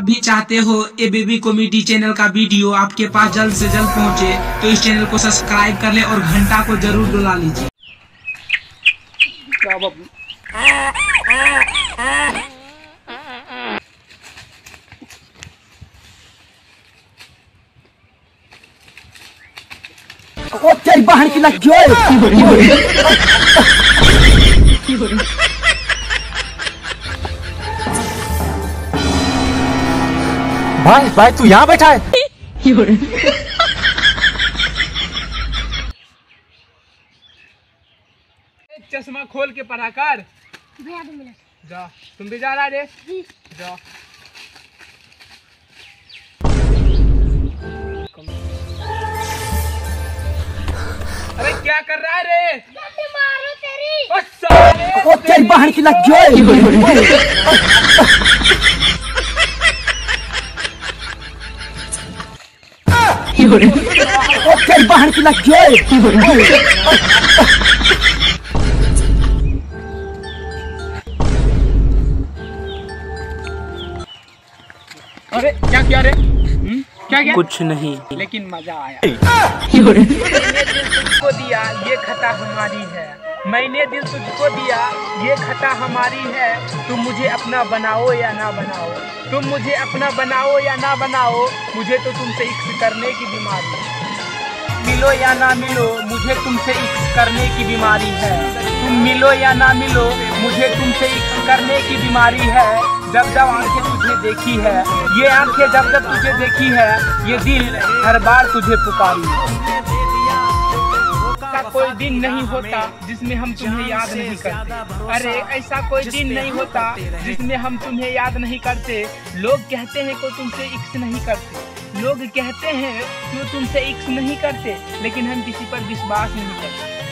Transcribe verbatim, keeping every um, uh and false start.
आप भी चाहते हो ए बेबी कॉमेडी चैनल का वीडियो आपके पास जल्द से जल्द पहुंचे तो इस चैनल को सब्सक्राइब कर ले और घंटा को जरूर डुला लीजिए। ओ तेरी बहन की लग गई। भाई भाई तू यहाँ बैठा है। चश्मा खोल के पढ़ा कर। भैया दो मिनट। जा तुम भी जा रहा रे। जा। अरे क्या कर रहा है रे? मारो तेरी। ओ तेरी बहन की लग गई। ओके बाहर की लग जाए। अरे क्या क्या रे? क्या क्या? कुछ नहीं लेकिन मजा आया। मैंने दिल तुझको दिया ये खता हमारी है। मैंने दिल तुझको दिया ये खता हमारी है। तुम मुझे अपना बनाओ या ना बनाओ, तुम मुझे अपना बनाओ या ना बनाओ, मुझे तो तुमसे इश्क करने की बीमारी है। मिलो या ना मिलो मुझे तुमसे इश्क करने की बीमारी है। तुम मिलो या ना मिलो मुझे तुमसे इश्क करने की बीमारी है। जब जब आंखें तुझे देखी है ये आंखें, जब जब तुझे देखी है ये दिल, हर बार तुझे पुकारी। कोई दिन नहीं होता जिसमें हम तुम्हें याद नहीं करते। अरे ऐसा कोई दिन नहीं होता जिसमें हम तुम्हें याद नहीं करते। लोग कहते हैं को तुमसे इश्क नहीं करते, लोग कहते हैं क्यों तुमसे इश्क नहीं करते, लेकिन हम किसी पर विश्वास नहीं करते।